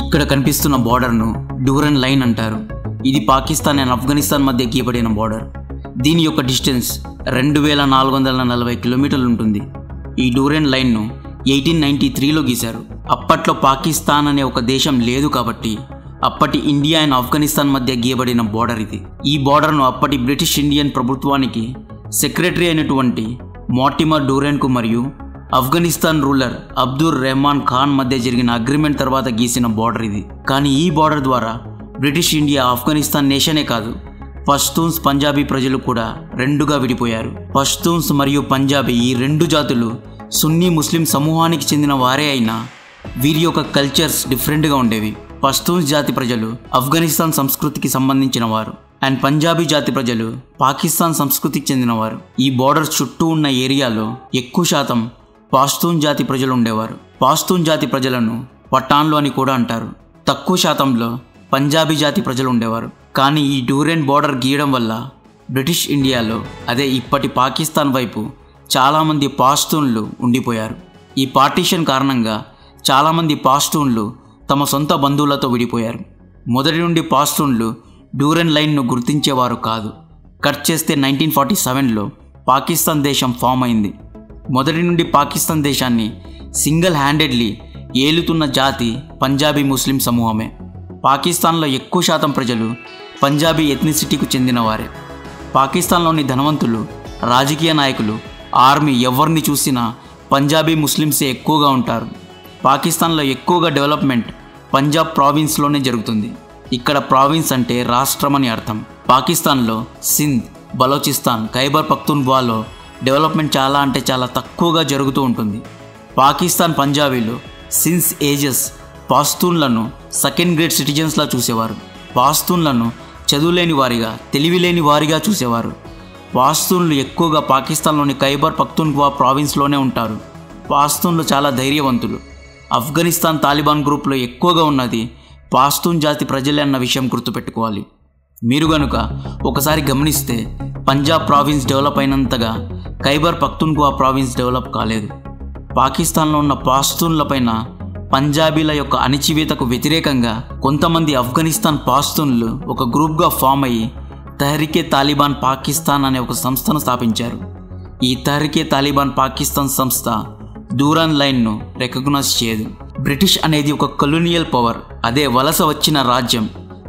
ఇక్కడ కనిపిస్తున్న బోర్డర్ను డ్యూరన్ లైన్ అంటారు. ఇది పాకిస్తాన్ అండ్ ఆఫ్ఘనిస్తాన్ మధ్య గీయబడిన బోర్డర్. దీని యొక్క డిస్టెన్స్ 2440 కిలోమీటర్లు ఉంటుంది. ఈ డ్యూరన్ లైన్ను 1893లో గీశారు. అప్పట్లో పాకిస్తాన్ అనే ఒక దేశం లేదు కాబట్టి అప్పటి ఇండియా అండ్ ఆఫ్ఘనిస్తాన్ మధ్య గీయబడిన బోర్డర్ ఇది. ఈ బోర్డర్ను అప్పటి బ్రిటిష్ ఇండియన్ ప్రభుత్వానికి సెక్రటరీ అయినటువంటి మోటిమర్ డ్యూరన్కు మరియు ఆఫ్ఘనిస్తాన్ రూలర్ అబ్దుల్ రెహమాన్ ఖాన్ మధ్య జరిగిన అగ్రిమెంట్ తర్వాత గీసిన బోర్డర్ ఇది. కానీ ఈ బోర్డర్ ద్వారా బ్రిటిష్ ఇండియా ఆఫ్ఘనిస్తాన్ నేషనే కాదు, పష్తూన్స్ పంజాబీ ప్రజలు కూడా రెండుగా విడిపోయారు. పష్తూన్స్ మరియు పంజాబీ ఈ రెండు జాతులు సున్నీ ముస్లిం సమూహానికి చెందిన వారే అయినా వీరి యొక్క కల్చర్స్ డిఫరెంట్గా ఉండేవి. పష్తూన్స్ జాతి ప్రజలు ఆఫ్ఘనిస్తాన్ సంస్కృతికి సంబంధించిన వారు అండ్ పంజాబీ జాతి ప్రజలు పాకిస్తాన్ సంస్కృతికి చెందినవారు. ఈ బోర్డర్ చుట్టూ ఉన్న ఏరియాలో ఎక్కువ శాతం పాష్తూన్ జాతి ప్రజలు ఉండేవారు. పాష్తూన్ జాతి ప్రజలను పఠాన్లు అని కూడా అంటారు. తక్కువ శాతంలో పంజాబీ జాతి ప్రజలు ఉండేవారు. కానీ ఈ డ్యూరన్ బోర్డర్ గీయడం వల్ల బ్రిటిష్ ఇండియాలో, అదే ఇప్పటి పాకిస్తాన్ వైపు చాలామంది పాష్తూన్లు ఉండిపోయారు. ఈ పార్టీషన్ కారణంగా చాలామంది పాష్తూన్లు తమ సొంత బంధువులతో విడిపోయారు. మొదటి నుండి పాష్తూన్లు డ్యూరన్ లైన్ను గుర్తించేవారు కాదు. కట్ చేస్తే 1947లో పాకిస్తాన్ దేశం ఫామ్ అయింది. మొదటి నుండి పాకిస్తాన్ దేశాన్ని సింగిల్ హ్యాండెడ్లీ ఏలుతున్న జాతి పంజాబీ ముస్లిం సమూహమే. పాకిస్తాన్లో ఎక్కువ శాతం ప్రజలు పంజాబీ ఎథ్నిసిటీకు చెందినవారే. పాకిస్తాన్లోని ధనవంతులు, రాజకీయ నాయకులు, ఆర్మీ ఎవరిని చూసినా పంజాబీ ముస్లిమ్సే ఎక్కువగా ఉంటారు. పాకిస్తాన్లో ఎక్కువగా డెవలప్మెంట్ పంజాబ్ ప్రావిన్స్లోనే జరుగుతుంది. ఇక్కడ ప్రావిన్స్ అంటే రాష్ట్రం అని అర్థం. పాకిస్తాన్లో సింధ్, బలోచిస్తాన్, ఖైబర్ పఖ్తూన్ఖ్వాలో డెవలప్మెంట్ చాలా అంటే చాలా తక్కువగా జరుగుతూ ఉంటుంది. పాకిస్తాన్ పంజాబీలు సిన్స్ ఏజెస్ పాస్తూన్లను సెకండ్ గ్రేడ్ సిటిజన్స్లా చూసేవారు. పాస్తూన్లను చదువులేని వారిగా, తెలివిలేని వారిగా చూసేవారు. పాస్తూన్లు ఎక్కువగా పాకిస్తాన్లోని ఖైబర్ పఖ్తూన్ఖ్వా ప్రావిన్స్లోనే ఉంటారు. పాస్తూన్లు చాలా ధైర్యవంతులు. ఆఫ్ఘనిస్తాన్ తాలిబాన్ గ్రూప్లో ఎక్కువగా ఉన్నది పాస్తూన్ జాతి ప్రజలే అన్న విషయం గుర్తుపెట్టుకోవాలి. మీరు గనుక ఒకసారి గమనిస్తే పంజాబ్ ప్రావిన్స్ డెవలప్ అయినంతగా ఖైబర్ పఖ్తూన్ఖ్వా ప్రావిన్స్ డెవలప్ కాలేదు. పాకిస్తాన్లో ఉన్న పాస్తూన్లపైన పంజాబీల యొక్క అణిచివేతకు వ్యతిరేకంగా కొంతమంది ఆఫ్ఘనిస్తాన్ పాస్తూన్లు ఒక గ్రూప్గా ఫామ్ అయ్యి తహరికే తాలిబాన్ పాకిస్తాన్ అనే ఒక సంస్థను స్థాపించారు. ఈ తహరికే తాలిబాన్ పాకిస్తాన్ సంస్థ దూరాన్ లైన్ను రికగ్నైజ్ చేయదు. బ్రిటిష్ అనేది ఒక కొలోనియల్ పవర్, అదే వలస వచ్చిన రాజ్యం.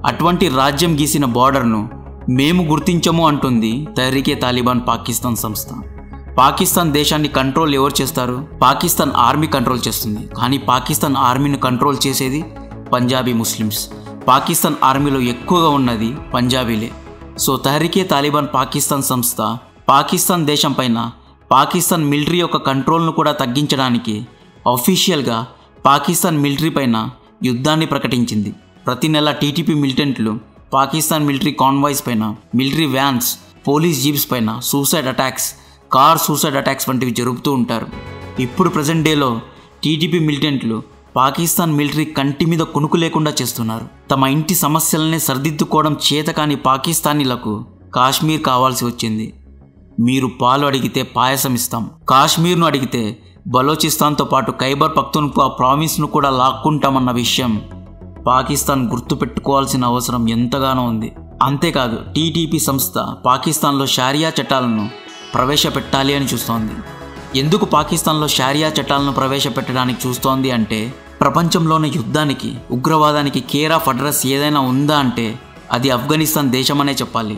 అటువంటి రాజ్యం గీసిన బార్డర్ను మేము గుర్తించము అంటుంది తహరీకే తాలిబాన్ పాకిస్తాన్ సంస్థ. పాకిస్తాన్ దేశాన్ని కంట్రోల్ ఎవరు చేస్తారు? పాకిస్తాన్ ఆర్మీ కంట్రోల్ చేస్తుంది. కానీ పాకిస్తాన్ ఆర్మీని కంట్రోల్ చేసేది పంజాబీ ముస్లిమ్స్. పాకిస్తాన్ ఆర్మీలో ఎక్కువగా ఉన్నది పంజాబీలే. సో తహరీకే తాలిబాన్ పాకిస్తాన్ సంస్థ పాకిస్తాన్ దేశం పైన పాకిస్తాన్ మిలిటరీ యొక్క కంట్రోల్ను కూడా తగ్గించడానికి అఫీషియల్గా పాకిస్తాన్ మిలిటరీ పైన యుద్ధాన్ని ప్రకటించింది. ప్రతి నెల టీటీపీ మిలిటెంట్లు పాకిస్తాన్ మిలిటరీ కాన్వాయ్స్ పైన, మిలిటరీ వ్యాన్స్, పోలీస్ జీప్స్ పైన suicide attacks, car suicide attacks వంటివి జరుపుతూ ఉంటారు. ఇప్పుడు ప్రజెంట్ డేలో టీటీపీ మిలిటెంట్లు పాకిస్తాన్ మిలిటరీ కంటి మీద కొనుకు లేకుండా చేస్తున్నారు. తమ ఇంటి సమస్యలనే సర్దిద్దుకోవడం చేతకాని పాకిస్తానీలకు కాశ్మీర్ కావాల్సి వచ్చింది. మీరు పాలు అడిగితే పాయసం ఇస్తాం, కాశ్మీర్ను అడిగితే బలోచిస్తాన్తో పాటు ఖైబర్ పఖ్తూన్ఖ్వా ప్రావిన్స్ను కూడా లాక్కుంటామన్న విషయం పాకిస్తాన్ గుర్తుపెట్టుకోవాల్సిన అవసరం ఎంతగానో ఉంది. అంతేకాదు, టీటీపీ సంస్థ పాకిస్తాన్లో షారియా చట్టాలను ప్రవేశపెట్టాలి అని చూస్తోంది. ఎందుకు పాకిస్తాన్లో షారియా చట్టాలను ప్రవేశపెట్టడానికి చూస్తోంది అంటే, ప్రపంచంలోని యుద్ధానికి, ఉగ్రవాదానికి కేర్ ఆఫ్ అడ్రస్ ఏదైనా ఉందా అంటే అది ఆఫ్ఘనిస్తాన్ దేశమనే చెప్పాలి.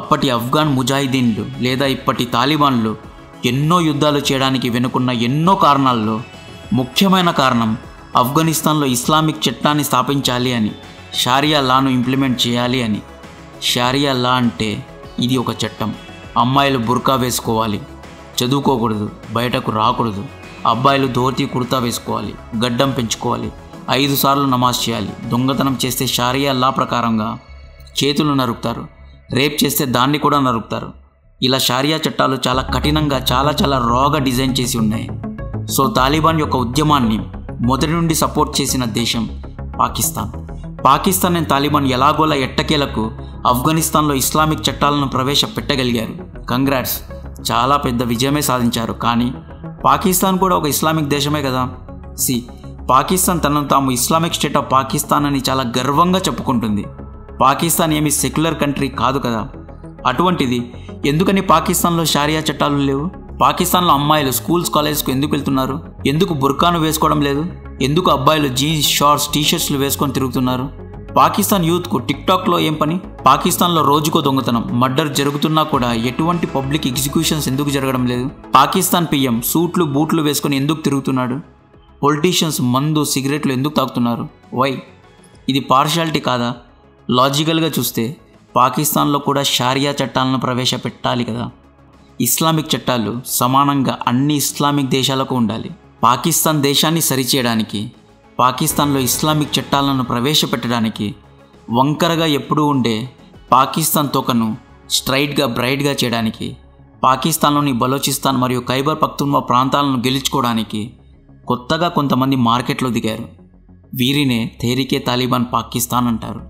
అప్పటి ఆఫ్ఘాన్ ముజాహిదీన్లు లేదా ఇప్పటి తాలిబాన్లు ఎన్నో యుద్ధాలు చేయడానికి వెనుకున్న ఎన్నో కారణాల్లో ముఖ్యమైన కారణం ఆఫ్ఘనిస్తాన్లో ఇస్లామిక్ చట్టాన్ని స్థాపించాలి అని, షారియా లాను ఇంప్లిమెంట్ చేయాలి అని. షారియా లా అంటే ఇది ఒక చట్టం. అమ్మాయిలు బుర్కా వేసుకోవాలి, చదువుకోకూడదు, బయటకు రాకూడదు. అబ్బాయిలు ధోతి కుర్తా వేసుకోవాలి, గడ్డం పెంచుకోవాలి, 5 సార్లు నమాజ్ చేయాలి. దొంగతనం చేస్తే షారియా లా ప్రకారంగా చేతులు నరుకుతారు, రేప్ చేస్తే దాన్ని కూడా నరుకుతారు. ఇలా షారియా చట్టాలు చాలా కఠినంగా, చాలా చాలా రాగా డిజైన్ చేసి ఉన్నాయి. సో తాలిబాన్ యొక్క ఉద్యమాన్ని మొదటి నుండి సపోర్ట్ చేసిన దేశం పాకిస్తాన్. పాకిస్తాన్ అండ్ తాలిబాన్ ఎలాగోలా ఎట్టకేలకు ఆఫ్ఘనిస్తాన్లో ఇస్లామిక్ చట్టాలను ప్రవేశపెట్టగలిగారు. కంగ్రాట్స్, చాలా పెద్ద విజయమే సాధించారు. కానీ పాకిస్తాన్ కూడా ఒక ఇస్లామిక్ దేశమే కదా. సి పాకిస్తాన్ తనను తాము ఇస్లామిక్ స్టేట్ ఆఫ్ పాకిస్తాన్ అని చాలా గర్వంగా చెప్పుకుంటుంది. పాకిస్తాన్ ఏమీ సెక్యులర్ కంట్రీ కాదు కదా. అటువంటిది ఎందుకని పాకిస్తాన్లో షారియా చట్టాలు లేవు? పాకిస్తాన్లో అమ్మాయిలు స్కూల్స్ కాలేజ్కు ఎందుకు వెళ్తున్నారు? ఎందుకు బుర్కాను వేసుకోవడం లేదు? ఎందుకు అబ్బాయిలు జీన్స్ షార్ట్స్ టీషర్ట్స్లు వేసుకొని తిరుగుతున్నారు? పాకిస్తాన్ యూత్కు టిక్టాక్లో ఏం పని? పాకిస్తాన్లో రోజుకో దొంగతనం మర్డర్ జరుగుతున్నా కూడా ఎటువంటి పబ్లిక్ ఎగ్జిక్యూషన్స్ ఎందుకు జరగడం లేదు? పాకిస్తాన్ PM సూట్లు బూట్లు వేసుకొని ఎందుకు తిరుగుతున్నాడు? పొలిటీషియన్స్ మందు సిగరెట్లు ఎందుకు తాగుతున్నారు? వై? ఇది పార్షాలిటీ కాదా? లాజికల్గా చూస్తే పాకిస్తాన్లో కూడా షారియా చట్టాలను ప్రవేశపెట్టాలి కదా. ఇస్లామిక్ చట్టాలు సమానంగా అన్ని ఇస్లామిక్ దేశాలకు ఉండాలి. పాకిస్తాన్ దేశాన్ని సరిచేయడానికి, పాకిస్తాన్లో ఇస్లామిక్ చట్టాలను ప్రవేశపెట్టడానికి వంకరగా ఎప్పుడూ ఉండే పాకిస్తాన్ తోకను స్ట్రైట్గా బ్రైట్గా చేయడానికి, పాకిస్తాన్లోని బలోచిస్తాన్ మరియు ఖైబర్ పఖ్తూన్ఖ్వా ప్రాంతాలను గెలుచుకోవడానికి కొత్తగా కొంతమంది మార్కెట్లో దిగారు. వీరినే తెహ్రీకే తాలిబాన్ పాకిస్తాన్ అంటారు.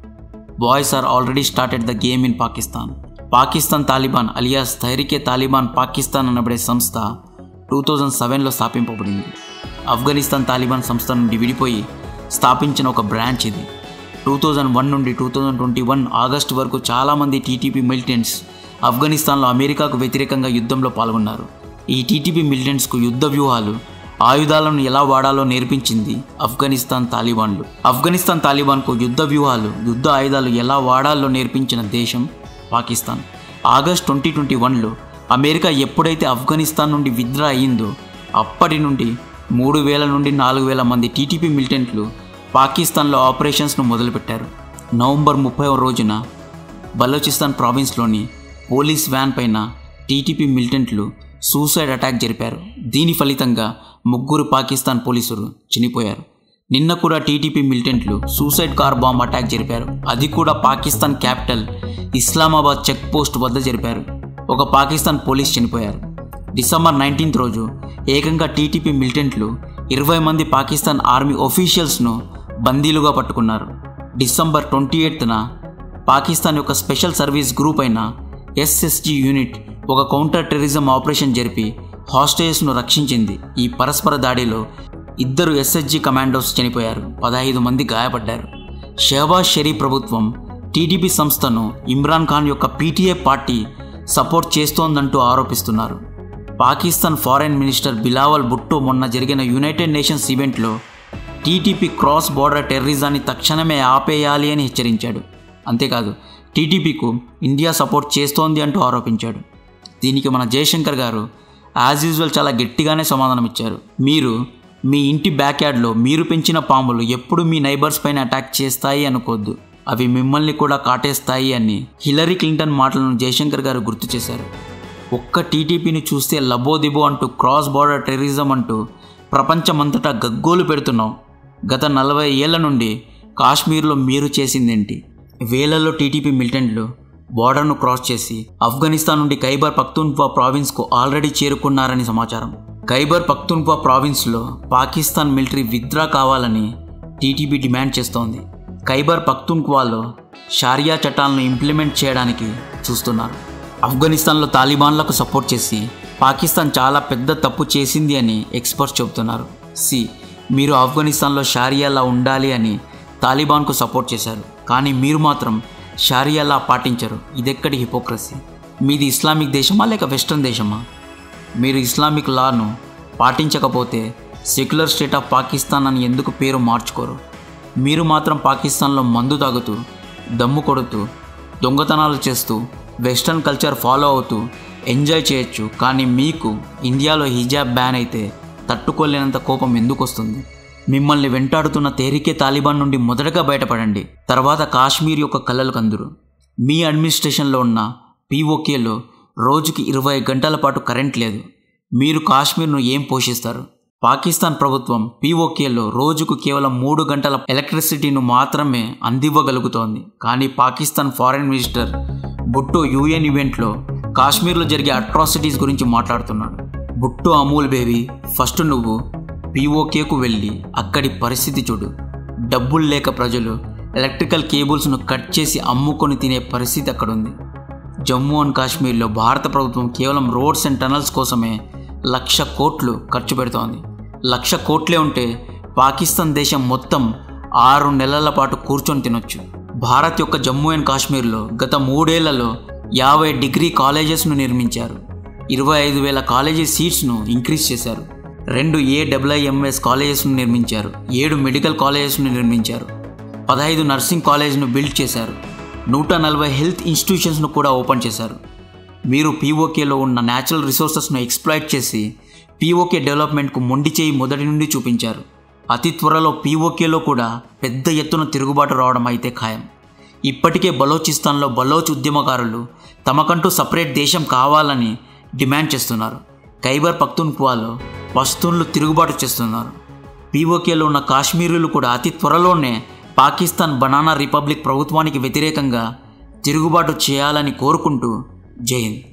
Boys are already started the game in Pakistan. Pakistan Taliban alias Tehreek Taliban Pakistan అనబడే సంస్థ 2007లో స్థాపింపబడింది. ఆఫ్ఘనిస్తాన్ తాలిబాన్ సంస్థ నుండి విడిపోయి స్థాపించిన ఒక బ్రాంచ్ ఇది. 2001 నుండి 2021 ఆగస్టు వరకు చాలామంది TTP మిలిటెంట్స్ ఆఫ్ఘనిస్తాన్లో అమెరికాకు వ్యతిరేకంగా యుద్ధంలో పాల్గొన్నారు. ఈ TTP మిలిటెంట్స్కు యుద్ధ వ్యూహాలు, ఆయుధాలను ఎలా వాడాలో నేర్పించింది ఆఫ్ఘనిస్తాన్ తాలిబాన్లు. ఆఫ్ఘనిస్తాన్ తాలిబాన్కు యుద్ధ వ్యూహాలు, యుద్ధ ఆయుధాలు ఎలా వాడాలో నేర్పించిన దేశం పాకిస్తాన్. ఆగస్టు 2021లో అమెరికా ఎప్పుడైతే ఆఫ్ఘనిస్తాన్ నుండి విత్డ్రా అయ్యిందో అప్పటి నుండి 3,000 నుండి 4,000 మంది TTP మిలిటెంట్లు పాకిస్తాన్లో ఆపరేషన్స్ను మొదలుపెట్టారు. నవంబర్ 30వ రోజున బలోచిస్తాన్ ప్రావిన్స్లోని పోలీస్ వ్యాన్ పైన TTP మిలిటెంట్లు సూసైడ్ అటాక్ జరిపారు. దీని ఫలితంగా 3 పాకిస్తాన్ పోలీసులు చనిపోయారు. నిన్న కూడా TTP మిలిటెంట్లు సూసైడ్ కార్ బాంబ్ అటాక్ జరిపారు. అది కూడా Pakistan capital Islamabad check post వద్ద జరిపారు. ఒక పాకిస్తాన్ పోలీస్ చనిపోయారు. డిసెంబర్ 19 రోజు ఏకంగా TTP మిలిటెంట్లు 20 మంది పాకిస్తాన్ ఆర్మీ ఆఫీషియల్స్ను బందీలుగా పట్టుకున్నారు. డిసెంబర్ 28న పాకిస్తాన్ యొక్క స్పెషల్ సర్వీస్ గ్రూప్ అయిన SSG యూనిట్ ఒక కౌంటర్ టెర్రరిజం ఆపరేషన్ జరిపి హాస్టేజెస్ను రక్షించింది. ఈ పరస్పర దాడిలో 2 SSG కమాండోస్ చనిపోయారు, 15 మంది గాయపడ్డారు. షహబాజ్ షరీఫ్ ప్రభుత్వం TTP సంస్థను ఇమ్రాన్ ఖాన్ యొక్క PTA పార్టీ సపోర్ట్ చేస్తోందంటూ ఆరోపిస్తున్నారు. పాకిస్తాన్ ఫారెన్ మినిస్టర్ బిలావల్ భుట్టో మొన్న జరిగిన యునైటెడ్ నేషన్స్ ఈవెంట్లో TTP క్రాస్ బోర్డర్ టెర్రరిజాన్ని తక్షణమే ఆపేయాలి అని హెచ్చరించాడు. అంతేకాదు TTPకు ఇండియా సపోర్ట్ చేస్తోంది అంటూ ఆరోపించాడు. దీనికి మన జయశంకర్ గారు యాజ్ యూజువల్ చాలా గట్టిగానే సమాధానం ఇచ్చారు. మీరు మీ ఇంటి బ్యాక్యార్డ్లో మీరు పెంచిన పాములు ఎప్పుడు మీ నైబర్స్ పైన అటాక్ చేస్తాయి అనుకోద్దు, అవి మిమ్మల్ని కూడా కాటేస్తాయి అని హిలరీ క్లింటన్ మాటలను జయశంకర్ గారు గుర్తు చేశారు. ఒక్క TTPని చూస్తే లబోదిబో అంటూ క్రాస్ బోర్డర్ టెర్రరిజం అంటూ ప్రపంచమంతటా గగ్గోలు పెడుతున్నాం. గత 40 ఏళ్ల నుండి కాశ్మీర్లో మీరు చేసిందేంటి? వేలల్లో TTP మిలిటెంట్లు బోర్డర్ను క్రాస్ చేసి ఆఫ్ఘనిస్తాన్ నుండి ఖైబర్ పఖ్తూన్ఖ్వా ప్రావిన్స్కు ఆల్రెడీ చేరుకున్నారని సమాచారం. ఖైబర్ పఖ్తూన్ఖ్వా ప్రావిన్స్లో పాకిస్తాన్ మిలిటరీ విత్డ్రా కావాలని TTP డిమాండ్ చేస్తోంది. ఖైబర్ పఖ్తూన్ఖ్వాలో షారియా చట్టాలను ఇంప్లిమెంట్ చేయడానికి చూస్తున్నారు. ఆఫ్ఘనిస్తాన్లో తాలిబాన్లకు సపోర్ట్ చేసి పాకిస్తాన్ చాలా పెద్ద తప్పు చేసింది అని ఎక్స్పర్ట్స్ చెబుతున్నారు. మీరు ఆఫ్ఘనిస్తాన్లో షారియాలా ఉండాలి అని తాలిబాన్కు సపోర్ట్ చేశారు, కానీ మీరు మాత్రం షారియాలా పాటించరు. ఇదెక్కడి హిపోక్రసీ? మీది ఇస్లామిక్ దేశమా లేక వెస్ట్రన్ దేశమా? మీరు ఇస్లామిక్ లాను పాటించకపోతే సెక్యులర్ స్టేట్ ఆఫ్ పాకిస్తాన్ అని ఎందుకు పేరు మార్చుకోరు? మీరు మాత్రం పాకిస్తాన్లో మందు తాగుతూ, దమ్ము కొడుతూ, దొంగతనాలు చేస్తూ, వెస్ట్రన్ కల్చర్ ఫాలో అవుతూ ఎంజాయ్ చేయొచ్చు, కానీ మీకు ఇండియాలో హిజాబ్ బ్యాన్ అయితే తట్టుకోలేనంత కోపం ఎందుకు వస్తుంది? మిమ్మల్ని వెంటాడుతున్న తెహ్రీకే తాలిబాన్ నుండి మొదటగా బయటపడండి, తర్వాత కాశ్మీర్ యొక్క కలలు కందురు. మీ అడ్మినిస్ట్రేషన్లో ఉన్న POKలో రోజుకి 20 గంటల పాటు కరెంట్ లేదు. మీరు కాశ్మీర్ను ఏం పోషిస్తారు? పాకిస్తాన్ ప్రభుత్వం POKలో రోజుకు కేవలం 3 గంటల ఎలక్ట్రిసిటీను మాత్రమే అందివ్వగలుగుతోంది. కానీ Pakistan foreign minister Bhutto UN ఈవెంట్లో కాశ్మీర్లో జరిగే అట్రాసిటీస్ గురించి మాట్లాడుతున్నాడు. భుట్టో, అమూల్ బేబీ, ఫస్ట్ నువ్వు POKకు వెళ్ళి అక్కడి పరిస్థితి చూడు. డబ్బులు లేక ప్రజలు ఎలక్ట్రికల్ కేబుల్స్ను కట్ చేసి అమ్ముకొని తినే పరిస్థితి అక్కడుంది. జమ్మూ అండ్ కాశ్మీర్లో భారత ప్రభుత్వం కేవలం రోడ్స్ అండ్ టనల్స్ కోసమే 1,00,000 కోట్లు ఖర్చు పెడుతోంది. 1,00,000 కోట్లే ఉంటే పాకిస్తాన్ దేశం మొత్తం 6 నెలల పాటు కూర్చొని తినొచ్చు. భారత్ యొక్క జమ్మూ అండ్ కాశ్మీర్లో గత 3 ఏళ్లలో 50 డిగ్రీ కాలేజెస్ను నిర్మించారు. 25,000 కాలేజీ సీట్స్ను ఇంక్రీజ్ చేశారు. 2 AIMS కాలేజెస్ను నిర్మించారు. 7 మెడికల్ కాలేజెస్ను నిర్మించారు. 15 నర్సింగ్ కాలేజ్ను బిల్డ్ చేశారు. 140 హెల్త్ ఇన్స్టిట్యూషన్స్ను కూడా ఓపెన్ చేశారు. మీరు పీఓకేలో ఉన్న న్యాచురల్ రిసోర్సెస్ను ఎక్స్ప్లాయిట్ చేసి పీఓకే డెవలప్మెంట్కు మొండి చేయి మొదటి నుండి చూపించారు. అతి త్వరలో పీఓకేలో కూడా పెద్ద ఎత్తున తిరుగుబాటు రావడం అయితే ఖాయం. ఇప్పటికే బలోచిస్తాన్లో బలోచ్ ఉద్యమకారులు తమకంటూ సపరేట్ దేశం కావాలని డిమాండ్ చేస్తున్నారు. ఖైబర్ పఖ్తూన్ఖ్వాలో పష్తూన్లు తిరుగుబాటు చేస్తున్నారు. పీఓకేలో ఉన్న కాశ్మీరీలు కూడా అతి త్వరలోనే పాకిస్తాన్ బనానా రిపబ్లిక్ ప్రభుత్వానికి వ్యతిరేకంగా తిరుగుబాటు చేయాలని కోరుకుంటూ జై హింద్.